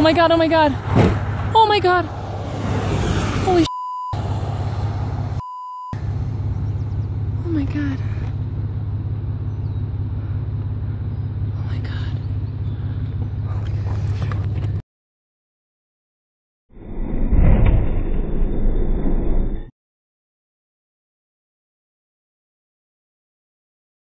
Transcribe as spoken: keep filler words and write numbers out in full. Oh my god, oh my god. Oh my god. Holy shit. Oh my god.